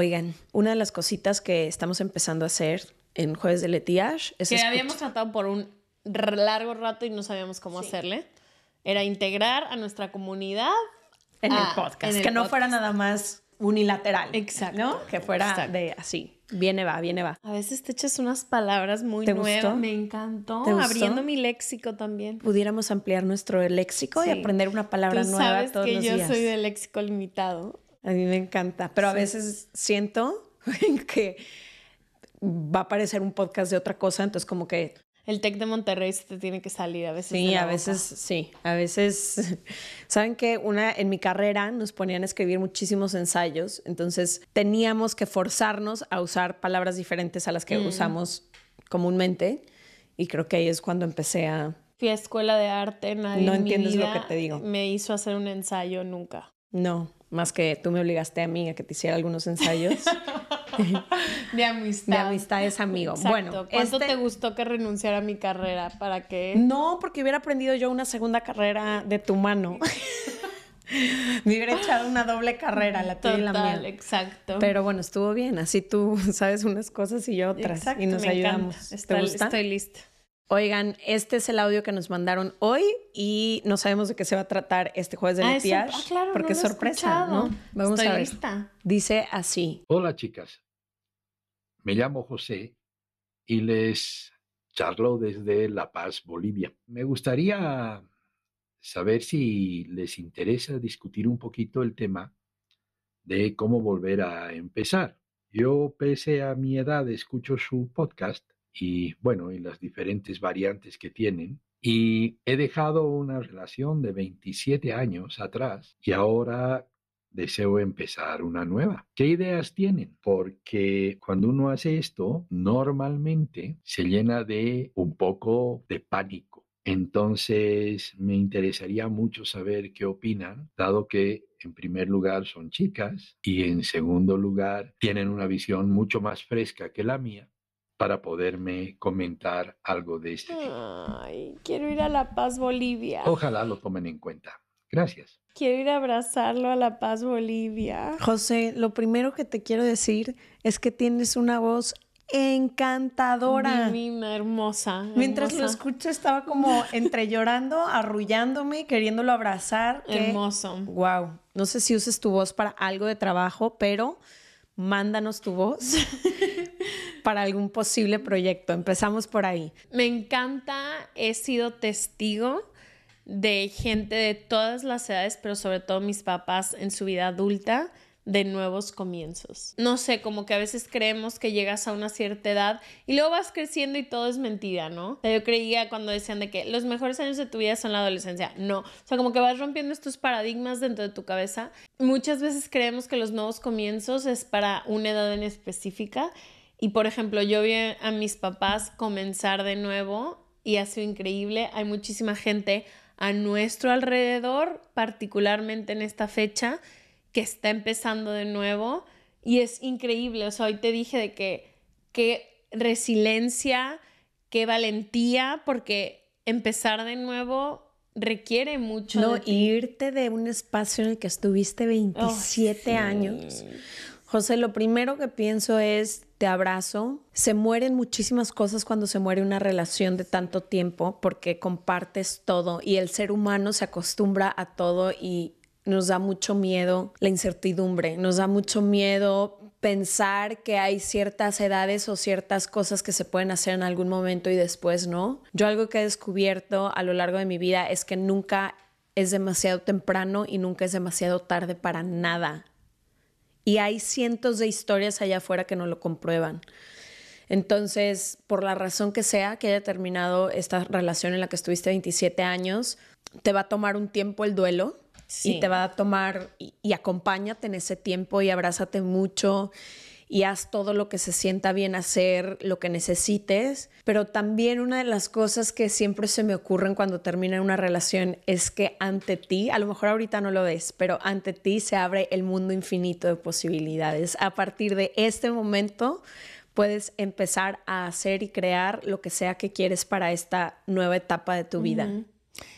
Oigan, una de las cositas que estamos empezando a hacer en Jueves de Letiash es... Que habíamos tratado por un largo rato y no sabíamos cómo hacerle. Era integrar a nuestra comunidad en el podcast. En el que no fuera nada más unilateral. Exacto. ¿No? Que fuera de así. Viene, va, viene, va. A veces te echas unas palabras muy nuevas. Gustó? Me encantó. Abriendo mi léxico también. Pudiéramos ampliar nuestro léxico y aprender una palabra nueva todos los días. Tú sabes que yo soy de léxico limitado. A mí me encanta. Pero a veces siento que va a aparecer un podcast de otra cosa, entonces como que... El Tec de Monterrey se te tiene que salir a veces. Sí, a veces, a veces. ¿Saben qué? En mi carrera nos ponían a escribir muchísimos ensayos, entonces teníamos que forzarnos a usar palabras diferentes a las que usamos comúnmente, y creo que ahí es cuando empecé a... Fui a escuela de arte, nadie no en entiendes mi vida lo que te digo. Me hizo hacer un ensayo nunca. No, más que tú me obligaste a mí a que te hiciera algunos ensayos. De amistad. De amistad es amigo. Exacto. Bueno, ¿cuánto te gustó que renunciara a mi carrera? ¿Para qué? No, porque hubiera aprendido yo una segunda carrera de tu mano. Me hubiera echado una doble carrera, la tuya y la mía. Exacto. Pero bueno, estuvo bien. Así tú sabes unas cosas y yo otras. Exacto, y nos ayudamos. ¿Te gusta? Estoy lista. Oigan, este es el audio que nos mandaron hoy y no sabemos de qué se va a tratar este Jueves de Letiash, claro, porque es sorpresa, ¿no? Vamos a ver. Lista. Dice así. Hola, chicas. Me llamo José y les charlo desde La Paz, Bolivia. Me gustaría saber si les interesa discutir un poquito el tema de cómo volver a empezar. Yo, pese a mi edad, escucho su podcast y bueno, y las diferentes variantes que tienen, y he dejado una relación de 27 años atrás y ahora deseo empezar una nueva. ¿Qué ideas tienen? Porque cuando uno hace esto, normalmente se llena de un poco de pánico. Entonces me interesaría mucho saber qué opinan, dado que en primer lugar son chicas y en segundo lugar tienen una visión mucho más fresca que la mía para poderme comentar algo de este tipo. Ay, quiero ir a La Paz, Bolivia. Ojalá lo tomen en cuenta. Gracias. Quiero ir a abrazarlo a La Paz, Bolivia. José, lo primero que te quiero decir es que tienes una voz encantadora. Divina, hermosa. Mientras lo escucho estaba como entre llorando, arrullándome, queriéndolo abrazar. Hermoso. Wow. No sé si uses tu voz para algo de trabajo, pero mándanos tu voz para algún posible proyecto. Empezamos por ahí. Me encanta. He sido testigo de gente de todas las edades, pero sobre todo mis papás en su vida adulta, de nuevos comienzos. No sé, como que a veces creemos que llegas a una cierta edad y luego vas creciendo y todo es mentira, ¿no? O sea, yo creía cuando decían de que los mejores años de tu vida son la adolescencia. No. O sea, como que vas rompiendo estos paradigmas dentro de tu cabeza. Muchas veces creemos que los nuevos comienzos es para una edad en específica y, por ejemplo, yo vi a mis papás comenzar de nuevo y ha sido increíble. Hay muchísima gente a nuestro alrededor, particularmente en esta fecha, que está empezando de nuevo y es increíble. O sea, hoy te dije de que qué resiliencia, qué valentía, porque empezar de nuevo requiere mucho. No, de ti. Irte de un espacio en el que estuviste 27 años. José, lo primero que pienso es te abrazo. Se mueren muchísimas cosas cuando se muere una relación de tanto tiempo porque compartes todo y el ser humano se acostumbra a todo y nos da mucho miedo la incertidumbre, nos da mucho miedo pensar que hay ciertas edades o ciertas cosas que se pueden hacer en algún momento y después no. Yo algo que he descubierto a lo largo de mi vida es que nunca es demasiado temprano y nunca es demasiado tarde para nada. Y hay cientos de historias allá afuera que no lo comprueban. Entonces, por la razón que sea que haya terminado esta relación en la que estuviste 27 años, te va a tomar un tiempo el duelo. Sí. Y te va a tomar y acompáñate en ese tiempo y abrázate mucho y haz todo lo que se sienta bien hacer, lo que necesites. Pero también una de las cosas que siempre se me ocurren cuando termina una relación es que ante ti, a lo mejor ahorita no lo ves, pero ante ti se abre el mundo infinito de posibilidades. A partir de este momento puedes empezar a hacer y crear lo que sea que quieres para esta nueva etapa de tu vida.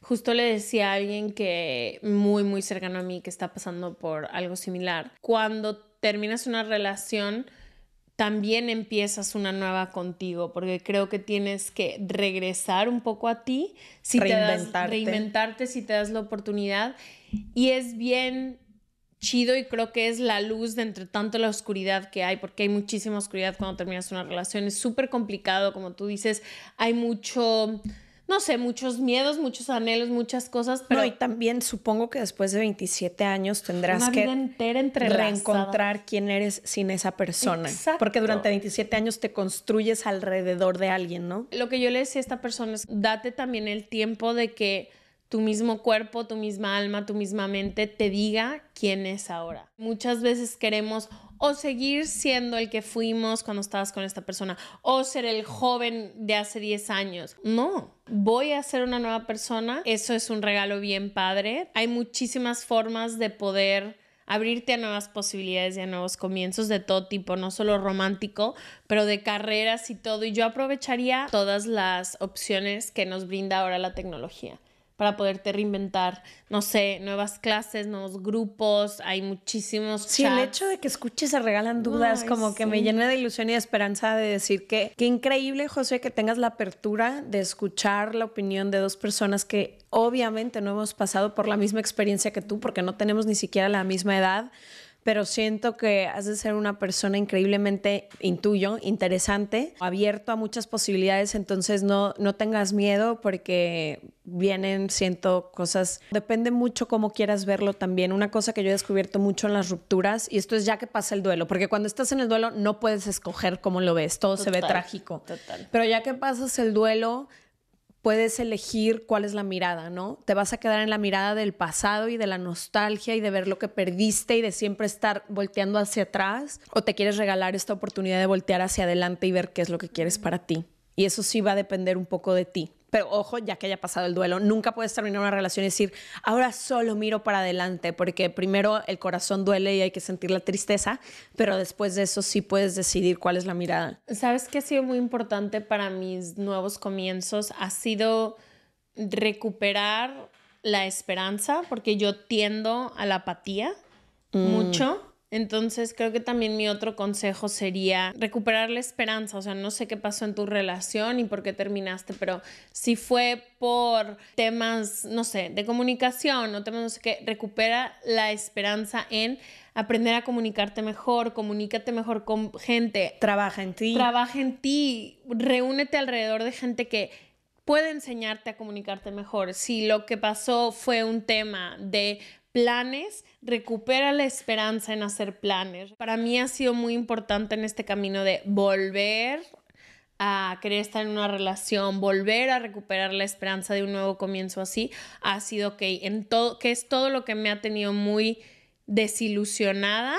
Justo le decía a alguien que muy cercano a mí que está pasando por algo similar. Cuando terminas una relación, también empiezas una nueva contigo, porque creo que tienes que regresar un poco a ti, si reinventarte si te das la oportunidad. Y es bien chido y creo que es la luz de entre tanto la oscuridad que hay, porque hay muchísima oscuridad cuando terminas una relación. Es súper complicado, como tú dices, hay mucho... no sé, muchos miedos, muchos anhelos, muchas cosas. Pero no, y también supongo que después de 27 años tendrás que reencontrar quién eres sin esa persona. Exacto. Porque durante 27 años te construyes alrededor de alguien, ¿no? Lo que yo le decía a esta persona es, date también el tiempo de que tu mismo cuerpo, tu misma alma, tu misma mente te diga quién es ahora. Muchas veces queremos o seguir siendo el que fuimos cuando estabas con esta persona, o ser el joven de hace 10 años. No, voy a ser una nueva persona. Eso es un regalo bien padre. Hay muchísimas formas de poder abrirte a nuevas posibilidades y a nuevos comienzos de todo tipo, no solo romántico, pero de carreras y todo. Y yo aprovecharía todas las opciones que nos brinda ahora la tecnología para poderte reinventar, no sé, nuevas clases, nuevos grupos, hay muchísimos chats. Sí, el hecho de que escuches Se Regalan Dudas, que me llena de ilusión y de esperanza de decir que qué increíble, José, que tengas la apertura de escuchar la opinión de dos personas que obviamente no hemos pasado por la misma experiencia que tú, porque no tenemos ni siquiera la misma edad, pero siento que has de ser una persona increíblemente, intuyo, interesante, abierto a muchas posibilidades, entonces no tengas miedo porque vienen, siento, cosas. Depende mucho cómo quieras verlo también. Una cosa que yo he descubierto mucho en las rupturas, y esto es ya que pasa el duelo, porque cuando estás en el duelo no puedes escoger cómo lo ves, todo se ve trágico. Total. Pero ya que pasas el duelo, puedes elegir cuál es la mirada, ¿no? Te vas a quedar en la mirada del pasado y de la nostalgia y de ver lo que perdiste y de siempre estar volteando hacia atrás, o te quieres regalar esta oportunidad de voltear hacia adelante y ver qué es lo que quieres para ti. Y eso sí va a depender un poco de ti. Pero ojo, ya que haya pasado el duelo, nunca puedes terminar una relación y decir, ahora solo miro para adelante, porque primero el corazón duele y hay que sentir la tristeza, pero después de eso sí puedes decidir cuál es la mirada. ¿Sabes qué ha sido muy importante para mis nuevos comienzos? Ha sido recuperar la esperanza, porque yo tiendo a la apatía mucho. Entonces creo que también mi otro consejo sería recuperar la esperanza. O sea, no sé qué pasó en tu relación y por qué terminaste, pero si fue por temas, no sé, de comunicación o temas no sé qué, recupera la esperanza en aprender a comunicarte mejor, comunícate mejor con gente. Trabaja en ti, reúnete alrededor de gente que puede enseñarte a comunicarte mejor. Si lo que pasó fue un tema de planes, recupera la esperanza en hacer planes. Para mí ha sido muy importante en este camino de volver a querer estar en una relación, volver a recuperar la esperanza de un nuevo comienzo así. Ha sido que es todo lo que me ha tenido muy desilusionada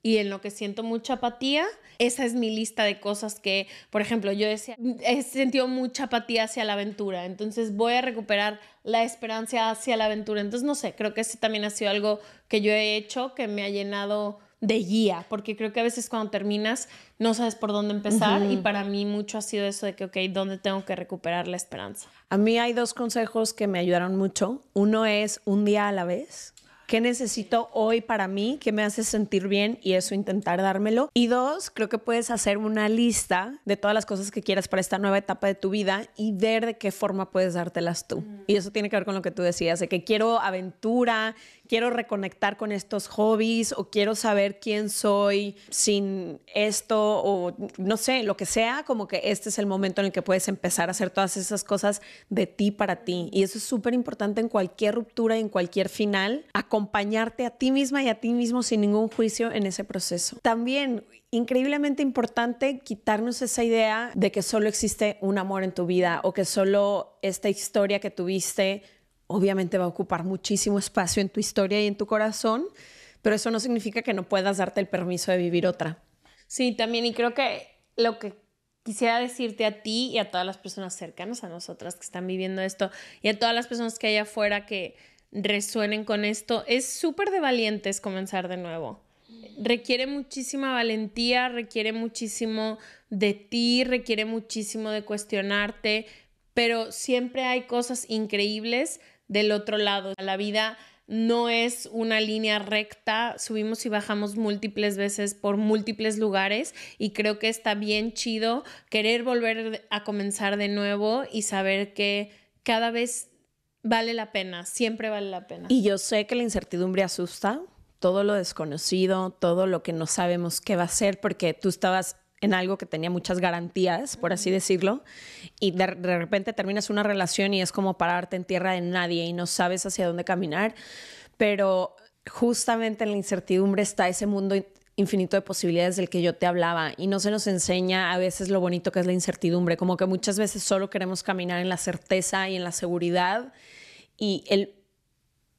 y en lo que siento mucha apatía. Esa es mi lista de cosas que, por ejemplo, yo decía, he sentido mucha apatía hacia la aventura, entonces voy a recuperar la esperanza hacia la aventura. Entonces, no sé, creo que ese también ha sido algo que yo he hecho, que me ha llenado de guía, porque creo que a veces cuando terminas no sabes por dónde empezar. Y para mí mucho ha sido eso de que, ok, ¿dónde tengo que recuperar la esperanza? A mí hay dos consejos que me ayudaron mucho. Uno es un día a la vez. ¿Qué necesito hoy para mí? ¿Qué me hace sentir bien? Y eso, intentar dármelo. Y dos, creo que puedes hacer una lista de todas las cosas que quieras para esta nueva etapa de tu vida y ver de qué forma puedes dártelas tú. Y eso tiene que ver con lo que tú decías, de que quiero aventura, quiero reconectar con estos hobbies, o quiero saber quién soy sin esto, o no sé, lo que sea, como que este es el momento en el que puedes empezar a hacer todas esas cosas de ti para ti. Y eso es súper importante en cualquier ruptura y en cualquier final, acompañarte a ti misma y a ti mismo sin ningún juicio en ese proceso. También, increíblemente importante, quitarnos esa idea de que solo existe un amor en tu vida o que solo esta historia que tuviste obviamente va a ocupar muchísimo espacio en tu historia y en tu corazón, pero eso no significa que no puedas darte el permiso de vivir otra. Sí, también, y creo que lo que quisiera decirte a ti y a todas las personas cercanas a nosotras que están viviendo esto y a todas las personas que hay afuera que resuenen con esto, es súper de valientes comenzar de nuevo. Requiere muchísima valentía, requiere muchísimo de ti, requiere muchísimo de cuestionarte, pero siempre hay cosas increíbles del otro lado. La vida no es una línea recta, subimos y bajamos múltiples veces por múltiples lugares y creo que está bien chido querer volver a comenzar de nuevo y saber que cada vez vale la pena, siempre vale la pena. Y yo sé que la incertidumbre asusta, todo lo desconocido, todo lo que no sabemos qué va a ser, porque tú estabas en algo que tenía muchas garantías, por así decirlo, y de repente terminas una relación y es como pararte en tierra de nadie y no sabes hacia dónde caminar, pero justamente en la incertidumbre está ese mundo infinito de posibilidades del que yo te hablaba y no se nos enseña a veces lo bonito que es la incertidumbre, como que muchas veces solo queremos caminar en la certeza y en la seguridad y el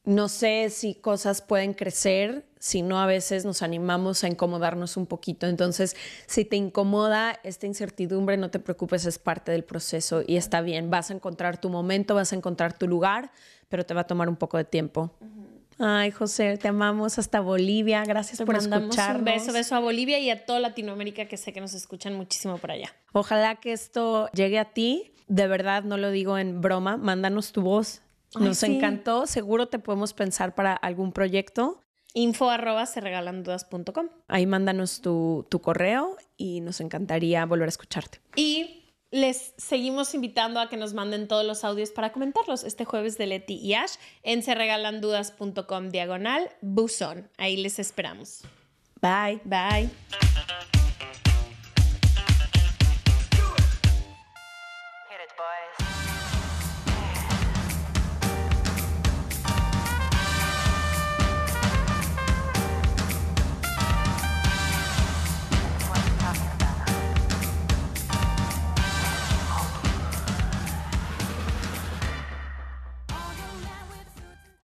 no sé si cosas pueden crecer, si no a veces nos animamos a incomodarnos un poquito. Entonces, si te incomoda esta incertidumbre, no te preocupes, es parte del proceso y está bien. Vas a encontrar tu momento, vas a encontrar tu lugar, pero te va a tomar un poco de tiempo. Ay, José, te amamos hasta Bolivia. Gracias por escucharnos. Te mandamos un beso a Bolivia y a toda Latinoamérica, que sé que nos escuchan muchísimo por allá. Ojalá que esto llegue a ti. De verdad, no lo digo en broma. Mándanos tu voz. Nos encantó. Seguro te podemos pensar para algún proyecto. info@seregalandudas.com. Ahí mándanos tu correo y nos encantaría volver a escucharte. Y les seguimos invitando a que nos manden todos los audios para comentarlos este jueves de Leti y Ash en seregalandudas.com/buzón. Ahí les esperamos. Bye. Bye. Hit it, boy.